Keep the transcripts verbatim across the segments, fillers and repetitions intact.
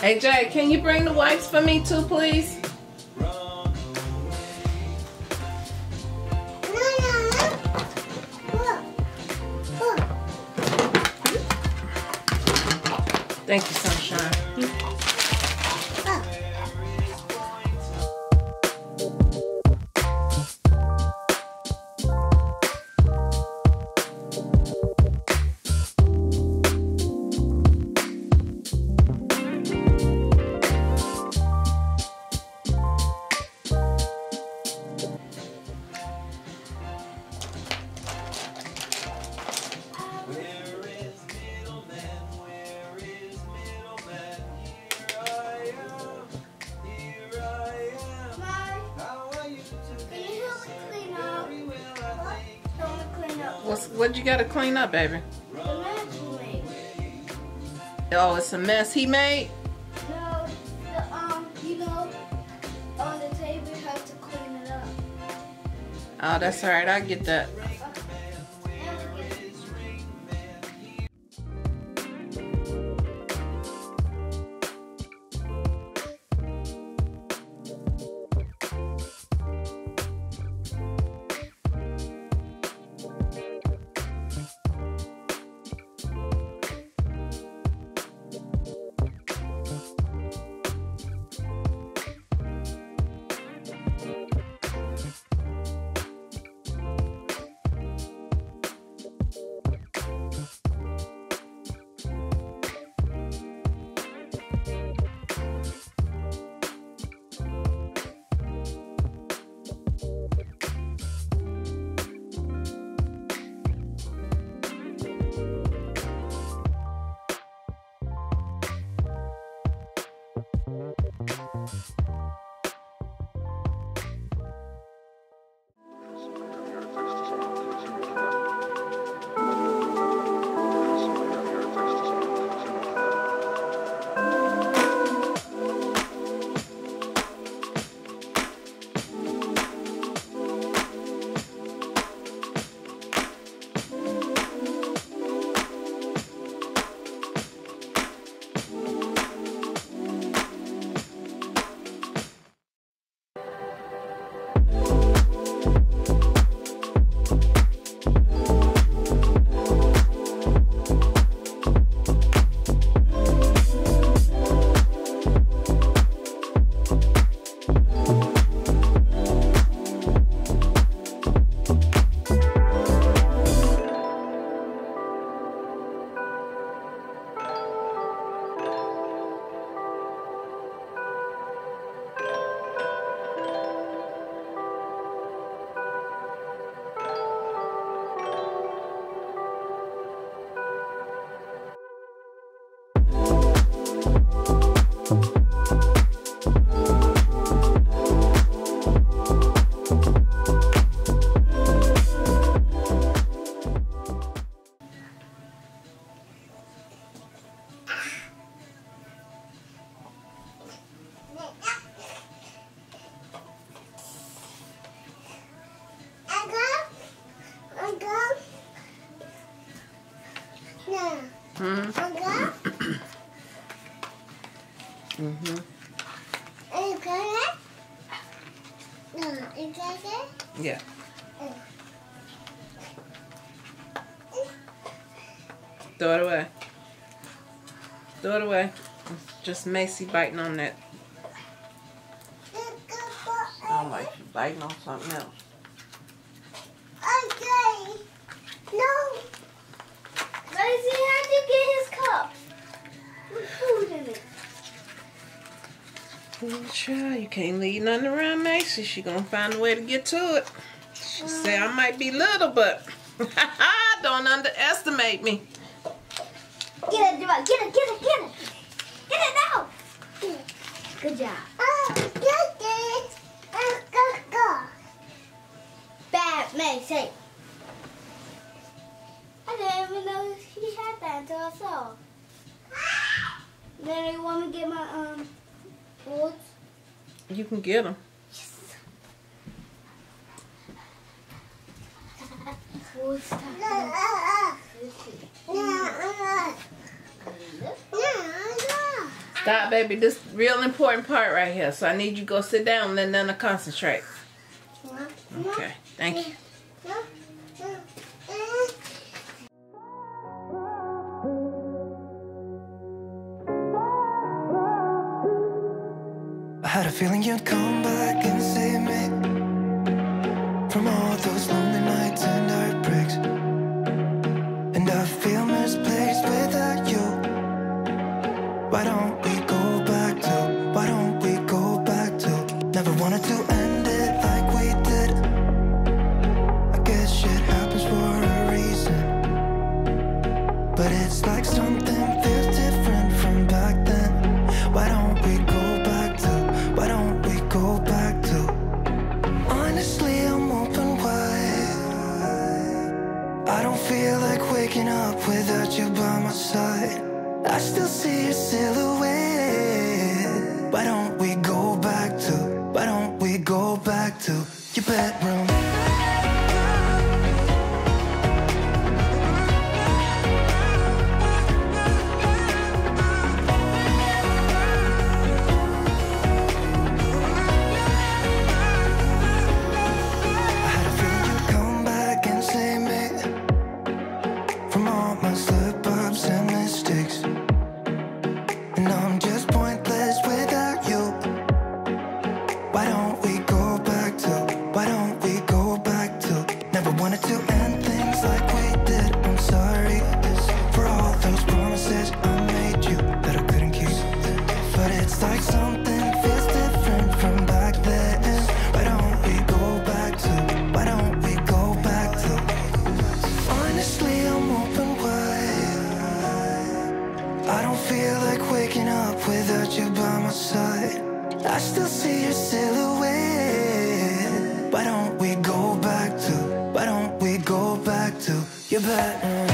Hey Jay, can you bring the wipes for me too, please? Thank you, Sunshine. What you gotta clean up, baby? The mess you made. Oh, it's a mess he made? No, the, um, you know, on the table you have to clean it up. Oh, that's alright, I get that. Yeah. Throw it away. Throw it away. It's just Macy biting on that. Sound like she's biting on something else. Okay. No. Macy had to get his cup with food in it. Poor child, you can't leave nothing around Macy. She gonna find a way to get to it. She mm. said I might be little, but don't underestimate me. Get it, get it, get it, get it, get it now. Good job. Oh, get it. Oh, go, go. Bad Macy. I didn't even know he had that until I saw. Then they want me to get my um. You can get them. Yes. God, baby, this real important part right here. So I need you to go sit down and let Nana concentrate. Okay, thank you. I had a feeling you'd come back and save me from all those lonely nights and heartbreaks. And I feel misplaced without you. Why don't we go back to, why don't we go back to? Never wanted to end it like we did. I guess shit happens for a reason, but it's like something feels different from back then. Why don't we go back to, why don't we go back to? Honestly, I'm open wide. I don't feel like waking up without you by my side. I still see your silhouette. Why don't we go back to, why don't we go back to your bedroom?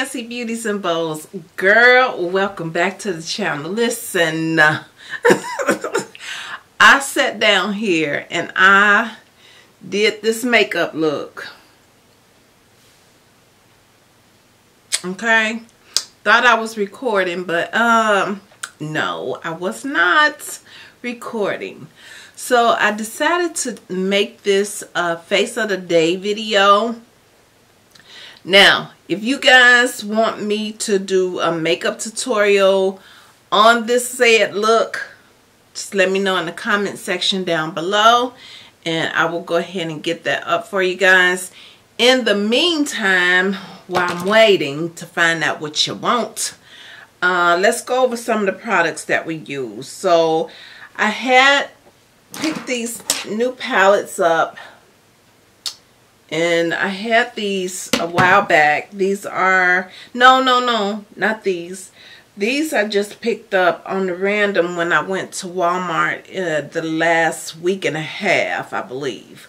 Fancy beauties and bows, girl, welcome back to the channel. Listen, I sat down here and I did this makeup look. Okay, thought I was recording, but um no, I was not recording. So I decided to make this uh face of the day video. Now, if you guys want me to do a makeup tutorial on this said look, just let me know in the comment section down below and I will go ahead and get that up for you guys. In the meantime, while I'm waiting to find out what you want, uh, let's go over some of the products that we use. So I had picked these new palettes up, and I had these a while back. These are, no, no, no, not these. These I just picked up on the random when I went to Walmart uh, the last week and a half, I believe.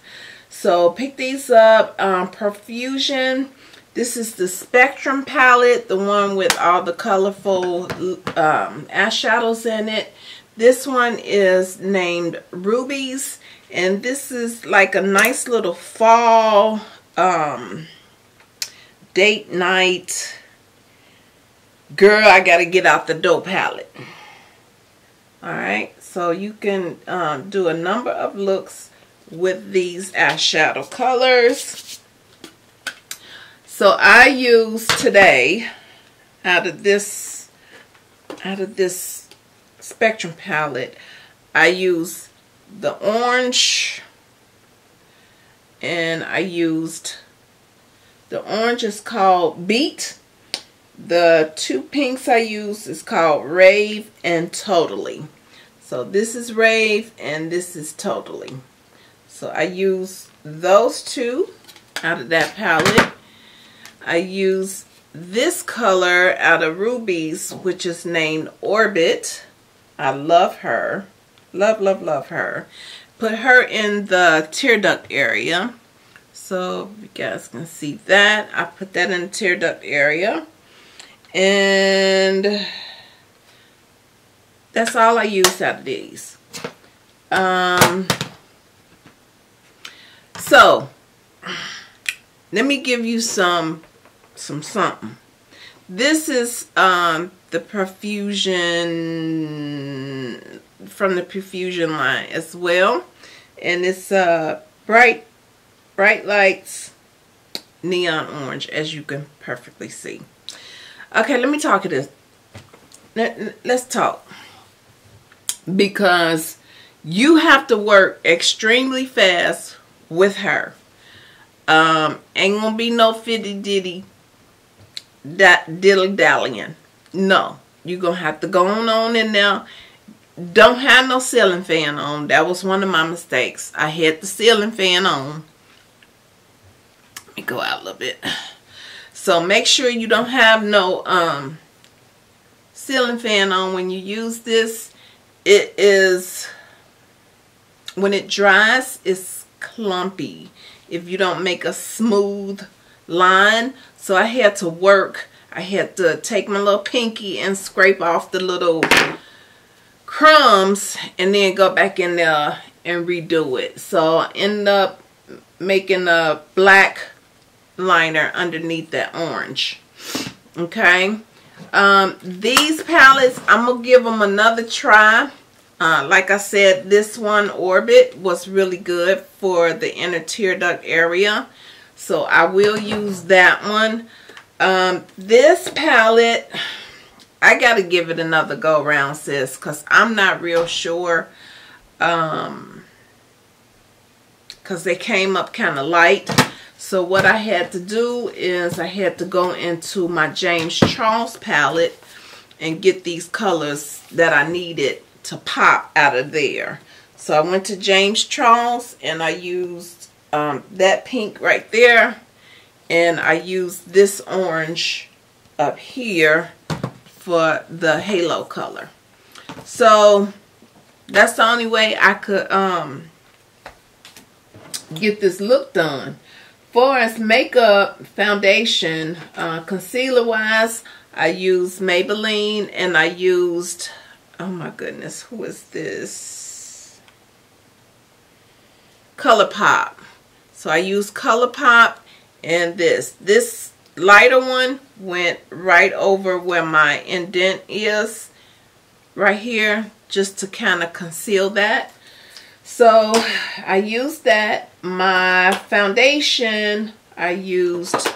So pick these up, um, Profusion. This is the Spectrum palette, the one with all the colorful um, eyeshadows in it. This one is named Rubies, and this is like a nice little fall um, date night. Girl, I gotta get out the dough palette. Alright, so you can um, do a number of looks with these eyeshadow colors. So I use today out of this out of this Spectrum palette, I use the orange, and I used the orange is called Beat. The two pinks I use is called Rave and Totally. So this is Rave and this is Totally. So I use those two out of that palette. I use this color out of Rubies, which is named Orbit. I love her. Love, love, love her. Put her in the tear duct area. So you guys can see that. I put that in the tear duct area. And that's all I used out of these. Um, so let me give you some some something. This is um, the Profusion, from the Profusion line as well, and it's uh, bright bright lights neon orange, as you can perfectly see. Okay, let me talk to this. Let, let's talk. Because you have to work extremely fast with her. Um, ain't gonna be no fiddy-diddy that diddle-dallying. No. You're gonna have to go on, on in there. Don't have no ceiling fan on. That was one of my mistakes. I had the ceiling fan on. Let me go out a little bit. So make sure you don't have no um, ceiling fan on when you use this. It is, when it dries, it's clumpy if you don't make a smooth line. So I had to work. I had to take my little pinky and scrape off the little crumbs and then go back in there and redo it. So I end up making a black liner underneath that orange. Okay, um, these palettes, I'm gonna give them another try. Uh, like I said, this one Orbit was really good for the inner tear duct area, so I will use that one. Um, this palette, I gotta give it another go round, sis, because I'm not real sure, um, because they came up kind of light. So what I had to do is I had to go into my James Charles palette and get these colors that I needed to pop out of there. So I went to James Charles and I used um, that pink right there. And I used this orange up here for the halo color. So that's the only way I could um, get this look done. For as makeup, foundation, uh, concealer wise, I used Maybelline, and I used, oh my goodness, who is this? Colourpop. So I used Colourpop and this. This lighter one went right over where my indent is, right here, just to kind of conceal that. So I used that. My foundation, I used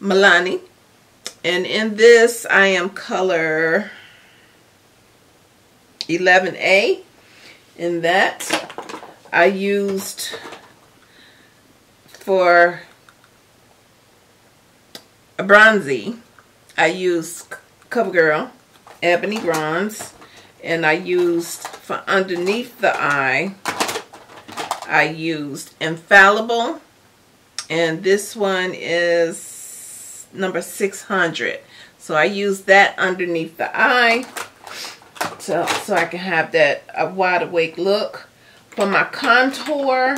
Milani. And in this, I am color eleven A. In that, I used for a bronzy, I used CoverGirl Ebony Bronze. And I used, for underneath the eye, I used Infallible. And this one is number six hundred. So I used that underneath the eye. So, so I can have that a wide awake look. For my contour,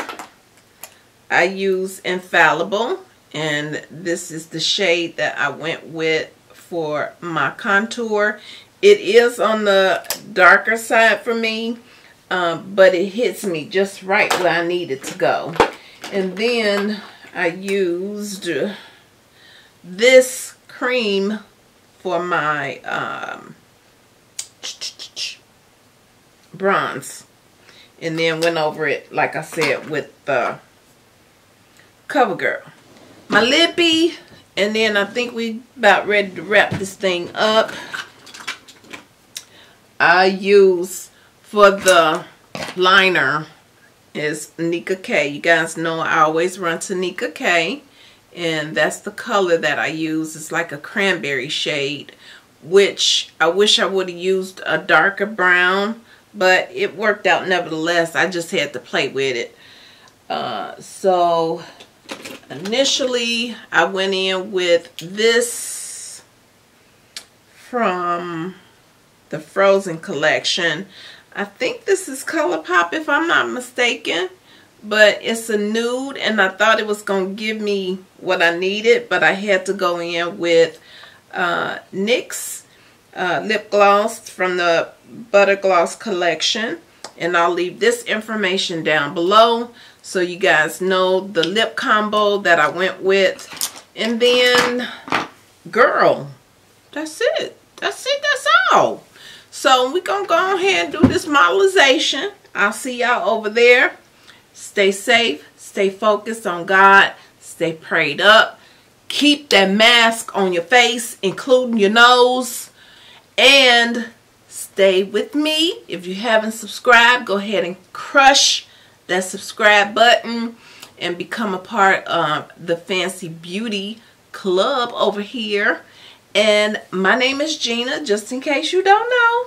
I use Infallible. And this is the shade that I went with for my contour. It is on the darker side for me, um, but it hits me just right where I need it to go. And then I used this cream for my um, bronze. And then went over it, like I said, with the CoverGirl. My lippy, and then I think we about ready to wrap this thing up. I use for the liner is Nika K. You guys know I always run to Nika K, and that's the color that I use. It's like a cranberry shade, which I wish I would have used a darker brown, but it worked out nevertheless. I just had to play with it. Uh, so initially, I went in with this from the Frozen collection. I think this is Colourpop if I'm not mistaken, but it's a nude, and I thought it was going to give me what I needed, but I had to go in with uh, NYX uh, lip gloss from the Butter Gloss collection, and I'll leave this information down below so you guys know the lip combo that I went with. And then, girl, that's it. That's it. That's all. So we're going to go ahead and do this modelization. I'll see y'all over there. Stay safe. Stay focused on God. Stay prayed up. Keep that mask on your face, including your nose. And stay with me. If you haven't subscribed, go ahead and crush that subscribe button and become a part of the Fancy Beauty Club over here. And my name is Gina, just in case you don't know.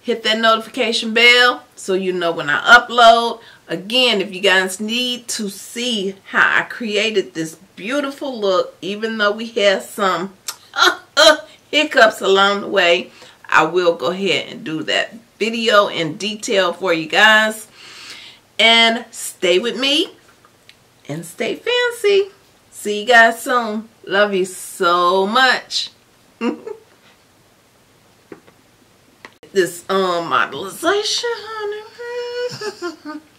Hit that notification bell so you know when I upload. Again, if you guys need to see how I created this beautiful look, even though we had some uh, uh, hiccups along the way, I will go ahead and do that video in detail for you guys. And stay with me and stay fancy. See you guys soon. Love you so much. This um modelization, honey.